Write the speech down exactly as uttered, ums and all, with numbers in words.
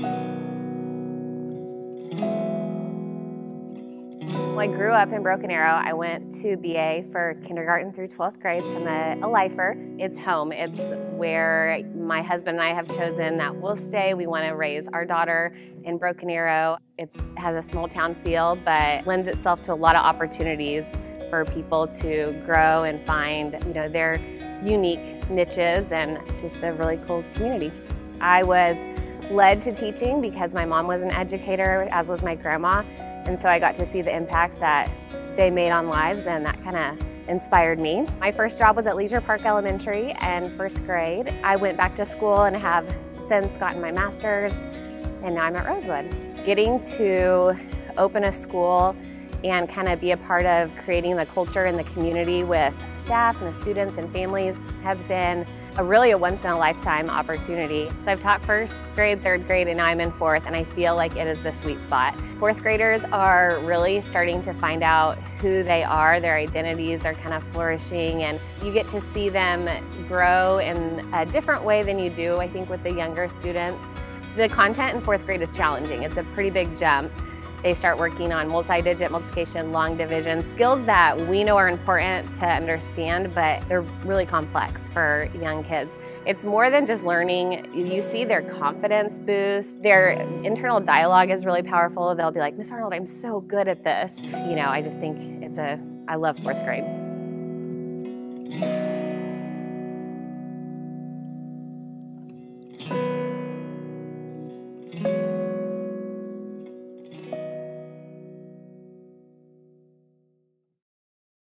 Well, I grew up in Broken Arrow. I went to B A for kindergarten through twelfth grade, so I'm a, a lifer. It's home. It's where my husband and I have chosen that we'll stay. We want to raise our daughter in Broken Arrow. It has a small town feel, but lends itself to a lot of opportunities for people to grow and find, you know, their unique niches, and it's just a really cool community. I was led to teaching because my mom was an educator, as was my grandma, and so I got to see the impact that they made on lives, and that kind of inspired me. My first job was at Leisure Park Elementary in first grade. I went back to school and have since gotten my master's, and now I'm at Rosewood. Getting to open a school and kind of be a part of creating the culture and the community with staff and the students and families has been a really a once-in-a-lifetime opportunity. So I've taught first grade, third grade, and now I'm in fourth, and I feel like it is the sweet spot. Fourth graders are really starting to find out who they are. Their identities are kind of flourishing, and you get to see them grow in a different way than you do, I think, with the younger students. The content in fourth grade is challenging. It's a pretty big jump. They start working on multi-digit, multiplication, long division, skills that we know are important to understand, but they're really complex for young kids. It's more than just learning. You see their confidence boost. Their internal dialogue is really powerful. They'll be like, "Miss Arnold, I'm so good at this." You know, I just think it's a, I love fourth grade.